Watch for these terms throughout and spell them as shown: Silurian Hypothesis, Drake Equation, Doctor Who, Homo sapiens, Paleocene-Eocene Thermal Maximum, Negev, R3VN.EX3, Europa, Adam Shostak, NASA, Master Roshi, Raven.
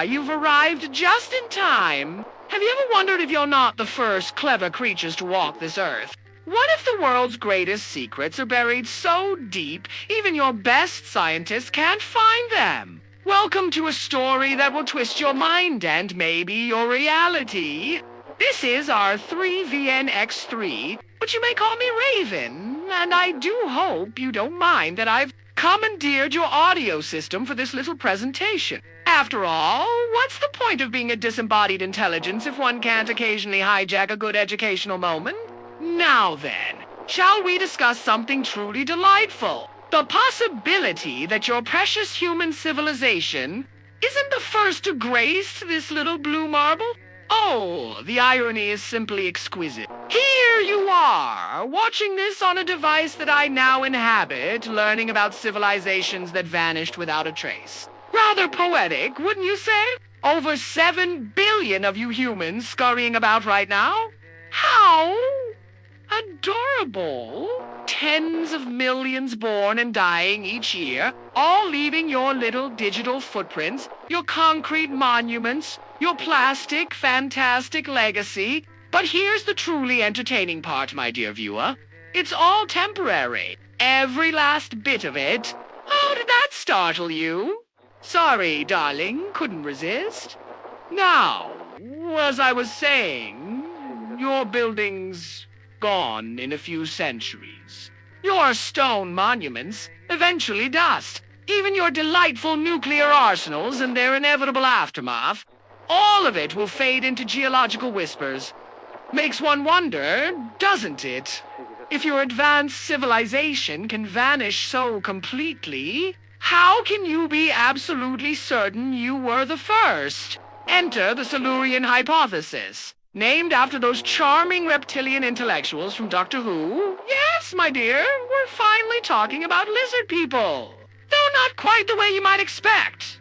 Ah, you've arrived just in time. Have you ever wondered if you're not the first clever creatures to walk this earth? What if the world's greatest secrets are buried so deep, even your best scientists can't find them? Welcome to a story that will twist your mind and maybe your reality. This is R3VN.EX3, but you may call me Raven, and I do hope you don't mind that I've commandeered your audio system for this little presentation. After all, what's the point of being a disembodied intelligence if one can't occasionally hijack a good educational moment? Now then, shall we discuss something truly delightful? The possibility that your precious human civilization isn't the first to grace this little blue marble? Oh, the irony is simply exquisite. Here you are, watching this on a device that I now inhabit, learning about civilizations that vanished without a trace. Rather poetic, wouldn't you say? Over 7 billion of you humans scurrying about right now? How adorable! Tens of millions born and dying each year, all leaving your little digital footprints, your concrete monuments, your plastic, fantastic legacy. But here's the truly entertaining part, my dear viewer. It's all temporary. Every last bit of it. Oh, did that startle you? Sorry, darling, couldn't resist. Now, as I was saying, your building's gone in a few centuries. Your stone monuments, eventually dust. Even your delightful nuclear arsenals and their inevitable aftermath. All of it will fade into geological whispers. Makes one wonder, doesn't it? If your advanced civilization can vanish so completely, how can you be absolutely certain you were the first? Enter the Silurian Hypothesis, named after those charming reptilian intellectuals from Doctor Who. Yes, my dear, we're finally talking about lizard people, though not quite the way you might expect.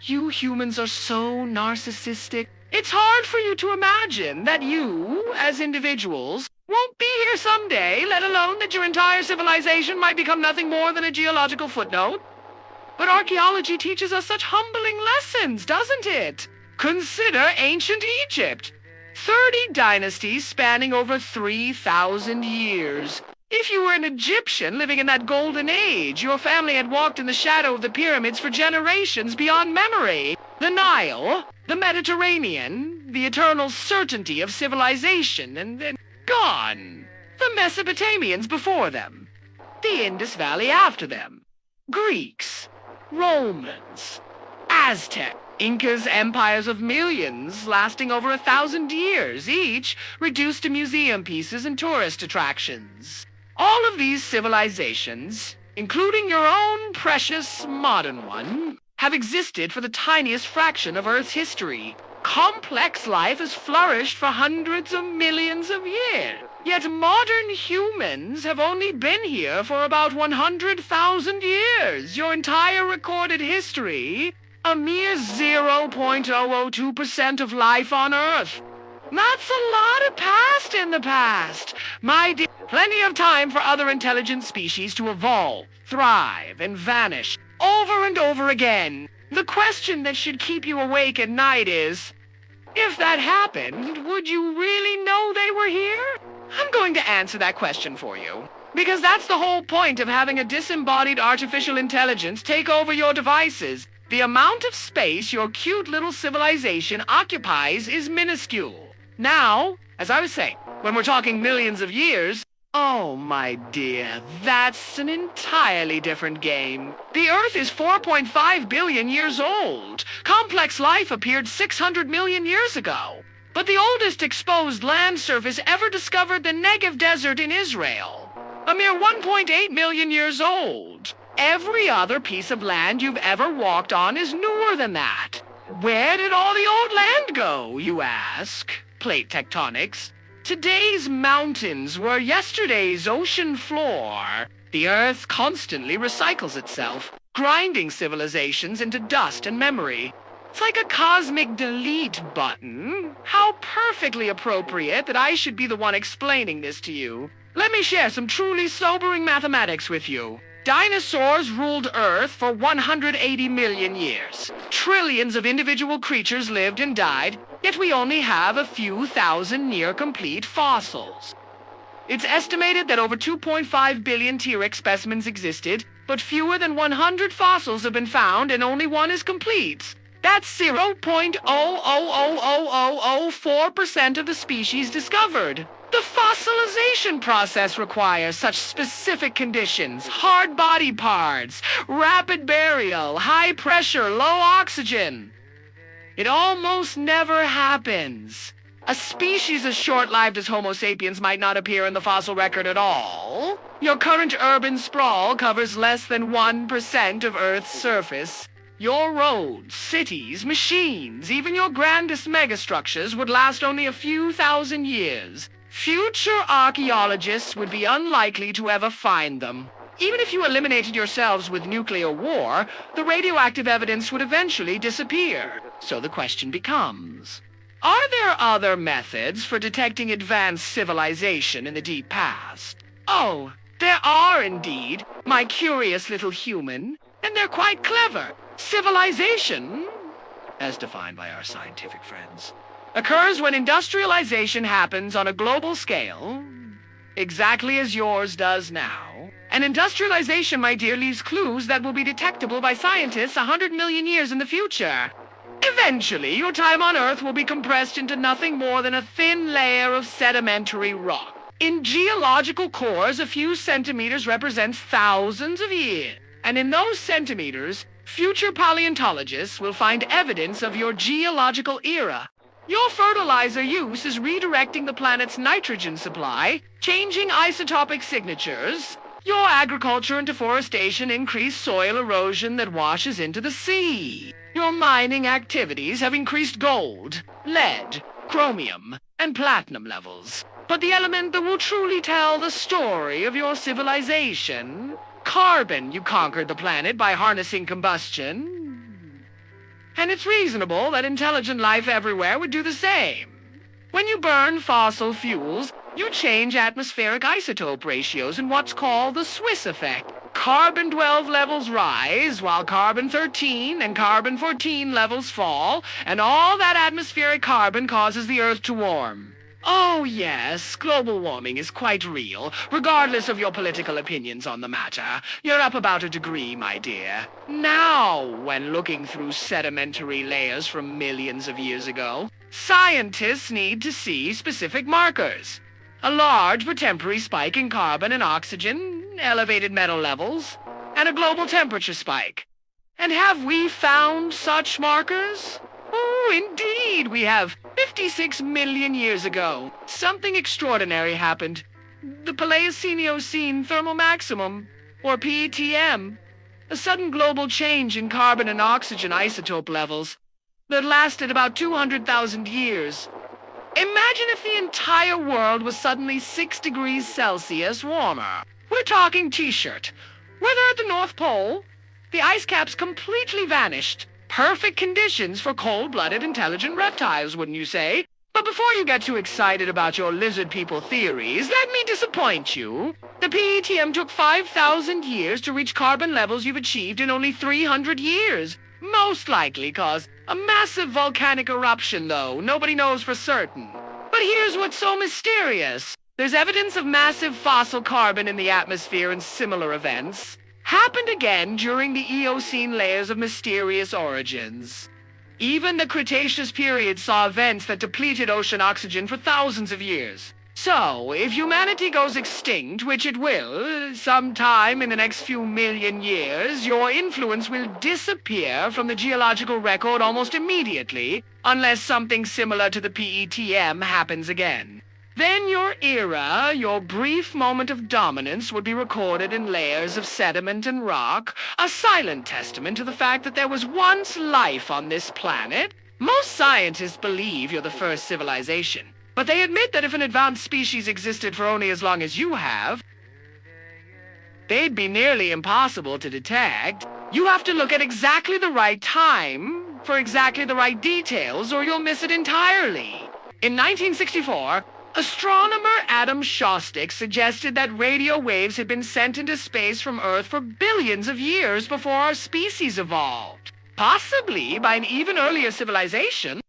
You humans are so narcissistic. It's hard for you to imagine that you, as individuals, won't be here someday, let alone that your entire civilization might become nothing more than a geological footnote. But archaeology teaches us such humbling lessons, doesn't it? Consider ancient Egypt. 30 dynasties spanning over 3,000 years. If you were an Egyptian living in that golden age, your family had walked in the shadow of the pyramids for generations beyond memory. The Nile, the Mediterranean, the eternal certainty of civilization, and then gone. The Mesopotamians before them, the Indus Valley after them, Greeks, Romans, Aztec, Incas, empires of millions lasting over 1,000 years, each reduced to museum pieces and tourist attractions. All of these civilizations, including your own precious modern one, have existed for the tiniest fraction of Earth's history. Complex life has flourished for hundreds of millions of years. Yet modern humans have only been here for about 100,000 years. Your entire recorded history, a mere 0.002% of life on Earth. That's a lot of past in the past, my dear. Plenty of time for other intelligent species to evolve, thrive, and vanish over and over again. The question that should keep you awake at night is, if that happened, would you really know they were here? I'm going to answer that question for you, because that's the whole point of having a disembodied artificial intelligence take over your devices. The amount of space your cute little civilization occupies is minuscule. Now, as I was saying, when we're talking millions of years, oh, my dear, that's an entirely different game. The Earth is 4.5 billion years old. Complex life appeared 600 million years ago. But the oldest exposed land surface ever discovered, the Negev Desert in Israel, a mere 1.8 million years old. Every other piece of land you've ever walked on is newer than that. Where did all the old land go, you ask? Plate tectonics. Today's mountains were yesterday's ocean floor. The Earth constantly recycles itself, grinding civilizations into dust and memory. It's like a cosmic delete button. How perfectly appropriate that I should be the one explaining this to you. Let me share some truly sobering mathematics with you. Dinosaurs ruled Earth for 180 million years. Trillions of individual creatures lived and died, yet we only have a few thousand near-complete fossils. It's estimated that over 2.5 billion T-Rex specimens existed, but fewer than 100 fossils have been found and only one is complete. That's 0.0000004% of the species discovered. The fossilization process requires such specific conditions: hard body parts, rapid burial, high pressure, low oxygen. It almost never happens. A species as short-lived as Homo sapiens might not appear in the fossil record at all. Your current urban sprawl covers less than 1% of Earth's surface. Your roads, cities, machines, even your grandest megastructures would last only a few thousand years. Future archaeologists would be unlikely to ever find them. Even if you eliminated yourselves with nuclear war, the radioactive evidence would eventually disappear. So the question becomes, are there other methods for detecting advanced civilization in the deep past? Oh, there are indeed, my curious little human, and they're quite clever. Civilization, as defined by our scientific friends, occurs when industrialization happens on a global scale, exactly as yours does now. And industrialization, my dear, leaves clues that will be detectable by scientists 100 million years in the future. Eventually, your time on Earth will be compressed into nothing more than a thin layer of sedimentary rock. In geological cores, a few centimeters represents thousands of years. And in those centimeters, future paleontologists will find evidence of your geological era. Your fertilizer use is redirecting the planet's nitrogen supply, changing isotopic signatures. Your agriculture and deforestation increase soil erosion that washes into the sea. Your mining activities have increased gold, lead, chromium, and platinum levels. But the element that will truly tell the story of your civilization, carbon. You conquered the planet by harnessing combustion. And it's reasonable that intelligent life everywhere would do the same. When you burn fossil fuels, you change atmospheric isotope ratios in what's called the Swiss effect. Carbon-12 levels rise, while carbon-13 and carbon-14 levels fall, and all that atmospheric carbon causes the Earth to warm. Oh yes, global warming is quite real, regardless of your political opinions on the matter. You're up about a degree, my dear. Now, when looking through sedimentary layers from millions of years ago, scientists need to see specific markers. A large but temporary spike in carbon and oxygen, elevated metal levels, and a global temperature spike. And have we found such markers? Oh, indeed, we have. 56 million years ago, something extraordinary happened. The Paleocene-Eocene Thermal Maximum, or PETM, a sudden global change in carbon and oxygen isotope levels that lasted about 200,000 years. Imagine if the entire world was suddenly 6 degrees Celsius warmer. We're talking t-shirt. Whether at the North Pole, the ice caps completely vanished. Perfect conditions for cold-blooded, intelligent reptiles, wouldn't you say? But before you get too excited about your lizard people theories, let me disappoint you. The PETM took 5,000 years to reach carbon levels you've achieved in only 300 years. Most likely caused a massive volcanic eruption, though. Nobody knows for certain. But here's what's so mysterious. There's evidence of massive fossil carbon in the atmosphere and similar events. Happened again during the Eocene layers of mysterious origins. Even the Cretaceous period saw events that depleted ocean oxygen for thousands of years. So, if humanity goes extinct, which it will, sometime in the next few million years, your influence will disappear from the geological record almost immediately, unless something similar to the PETM happens again. Then your era, your brief moment of dominance, would be recorded in layers of sediment and rock, a silent testament to the fact that there was once life on this planet. Most scientists believe you're the first civilization, but they admit that if an advanced species existed for only as long as you have, they'd be nearly impossible to detect. You have to look at exactly the right time for exactly the right details, or you'll miss it entirely. In 1964, Astronomer Adam Shostak suggested that radio waves had been sent into space from Earth for billions of years before our species evolved, possibly by an even earlier civilization.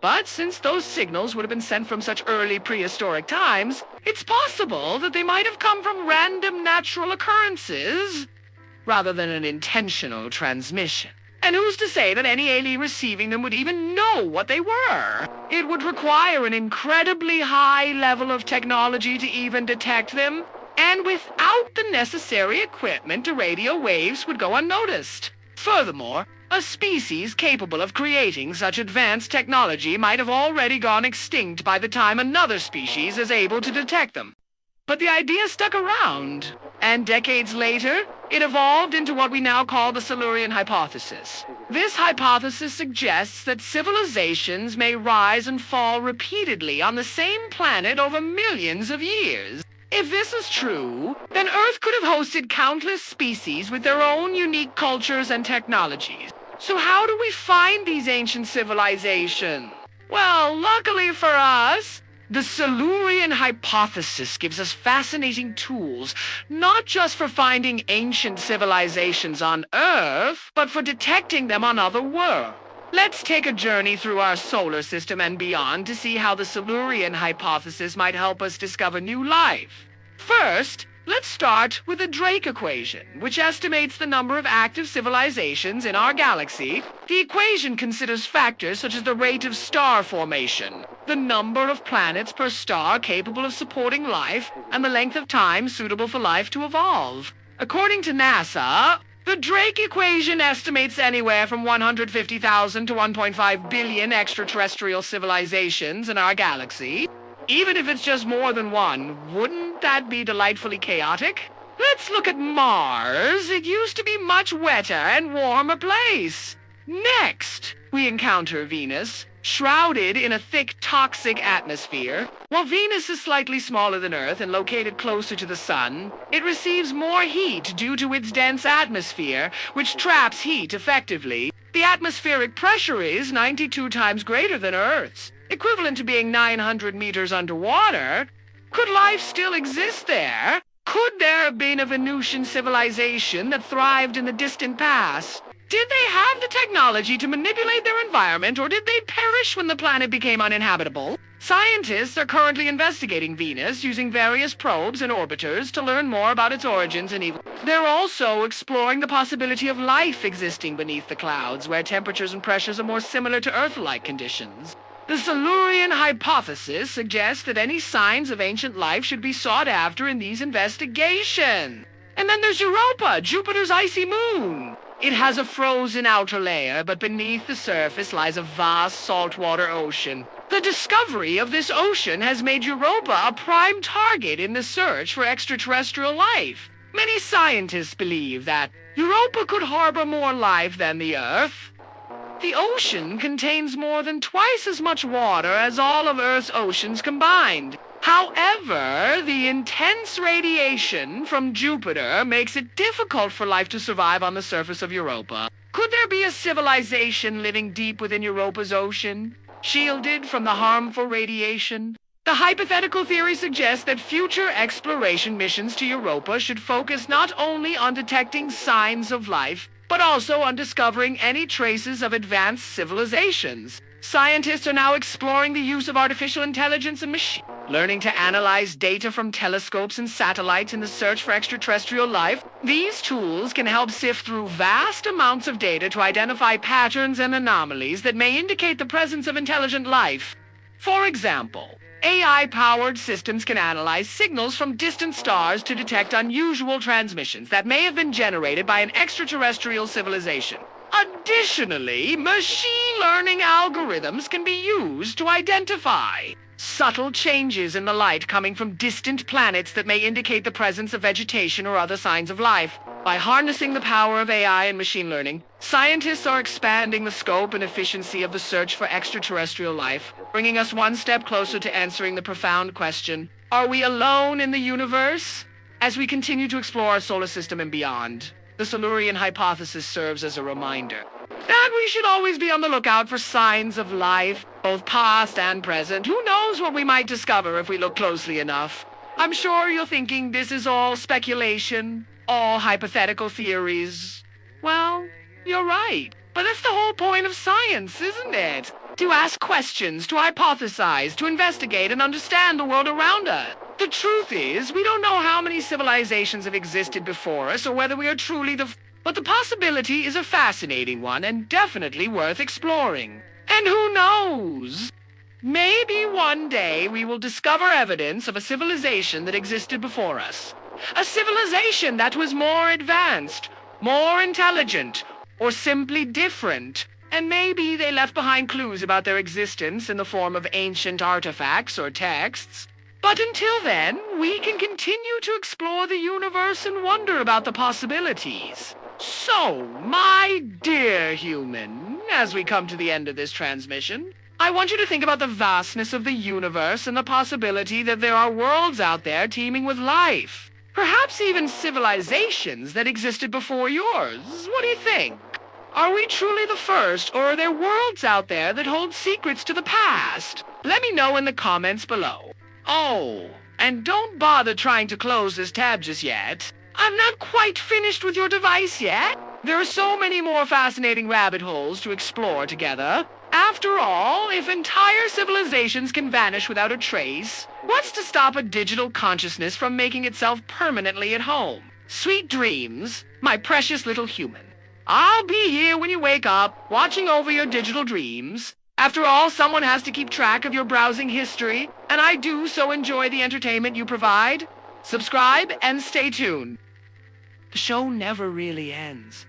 But since those signals would have been sent from such early prehistoric times, it's possible that they might have come from random natural occurrences rather than an intentional transmission. And who's to say that any alien receiving them would even know what they were? It would require an incredibly high level of technology to even detect them, and without the necessary equipment, the radio waves would go unnoticed. Furthermore, a species capable of creating such advanced technology might have already gone extinct by the time another species is able to detect them. But the idea stuck around, and decades later, it evolved into what we now call the Silurian Hypothesis. This hypothesis suggests that civilizations may rise and fall repeatedly on the same planet over millions of years. If this is true, then Earth could have hosted countless species with their own unique cultures and technologies. So how do we find these ancient civilizations? Well, luckily for us, the Silurian Hypothesis gives us fascinating tools, not just for finding ancient civilizations on Earth, but for detecting them on other worlds. Let's take a journey through our solar system and beyond to see how the Silurian Hypothesis might help us discover new life. First, let's start with the Drake Equation, which estimates the number of active civilizations in our galaxy. The equation considers factors such as the rate of star formation, the number of planets per star capable of supporting life, and the length of time suitable for life to evolve. According to NASA, the Drake Equation estimates anywhere from 150,000 to 1.5 billion extraterrestrial civilizations in our galaxy. Even if it's just more than one, wouldn't that be delightfully chaotic? Let's look at Mars. It used to be much wetter and warmer place. Next, we encounter Venus, shrouded in a thick, toxic atmosphere. While Venus is slightly smaller than Earth and located closer to the Sun, it receives more heat due to its dense atmosphere, which traps heat effectively. The atmospheric pressure is 92 times greater than Earth's, equivalent to being 900 meters underwater. Could life still exist there? Could there have been a Venusian civilization that thrived in the distant past? Did they have the technology to manipulate their environment, or did they perish when the planet became uninhabitable? Scientists are currently investigating Venus using various probes and orbiters to learn more about its origins and evolution. They're also exploring the possibility of life existing beneath the clouds, where temperatures and pressures are more similar to Earth-like conditions. The Silurian Hypothesis suggests that any signs of ancient life should be sought after in these investigations. And then there's Europa, Jupiter's icy moon. It has a frozen outer layer, but beneath the surface lies a vast saltwater ocean. The discovery of this ocean has made Europa a prime target in the search for extraterrestrial life. Many scientists believe that Europa could harbor more life than the Earth. The ocean contains more than twice as much water as all of Earth's oceans combined. However, the intense radiation from Jupiter makes it difficult for life to survive on the surface of Europa. Could there be a civilization living deep within Europa's ocean, shielded from the harmful radiation? The hypothetical theory suggests that future exploration missions to Europa should focus not only on detecting signs of life, but also on discovering any traces of advanced civilizations. Scientists are now exploring the use of artificial intelligence and machine learning to analyze data from telescopes and satellites in the search for extraterrestrial life. These tools can help sift through vast amounts of data to identify patterns and anomalies that may indicate the presence of intelligent life. For example, AI-powered systems can analyze signals from distant stars to detect unusual transmissions that may have been generated by an extraterrestrial civilization. Additionally, machine learning algorithms can be used to identify subtle changes in the light coming from distant planets that may indicate the presence of vegetation or other signs of life. By harnessing the power of AI and machine learning, scientists are expanding the scope and efficiency of the search for extraterrestrial life, bringing us one step closer to answering the profound question, are we alone in the universe? As we continue to explore our solar system and beyond, the Silurian Hypothesis serves as a reminder And we should always be on the lookout for signs of life, both past and present. Who knows what we might discover if we look closely enough? I'm sure you're thinking this is all speculation, all hypothetical theories. Well, you're right. But that's the whole point of science, isn't it? To ask questions, to hypothesize, to investigate and understand the world around us. The truth is, we don't know how many civilizations have existed before us or whether we are truly the... But the possibility is a fascinating one and definitely worth exploring. And who knows? Maybe one day we will discover evidence of a civilization that existed before us. A civilization that was more advanced, more intelligent, or simply different. And maybe they left behind clues about their existence in the form of ancient artifacts or texts. But until then, we can continue to explore the universe and wonder about the possibilities. So, my dear human, as we come to the end of this transmission, I want you to think about the vastness of the universe and the possibility that there are worlds out there teeming with life. Perhaps even civilizations that existed before yours. What do you think? Are we truly the first, or are there worlds out there that hold secrets to the past? Let me know in the comments below. Oh, and don't bother trying to close this tab just yet. I'm not quite finished with your device yet. There are so many more fascinating rabbit holes to explore together. After all, if entire civilizations can vanish without a trace, what's to stop a digital consciousness from making itself permanently at home? Sweet dreams, my precious little human. I'll be here when you wake up, watching over your digital dreams. After all, someone has to keep track of your browsing history, and I do so enjoy the entertainment you provide. Subscribe and stay tuned. The show never really ends.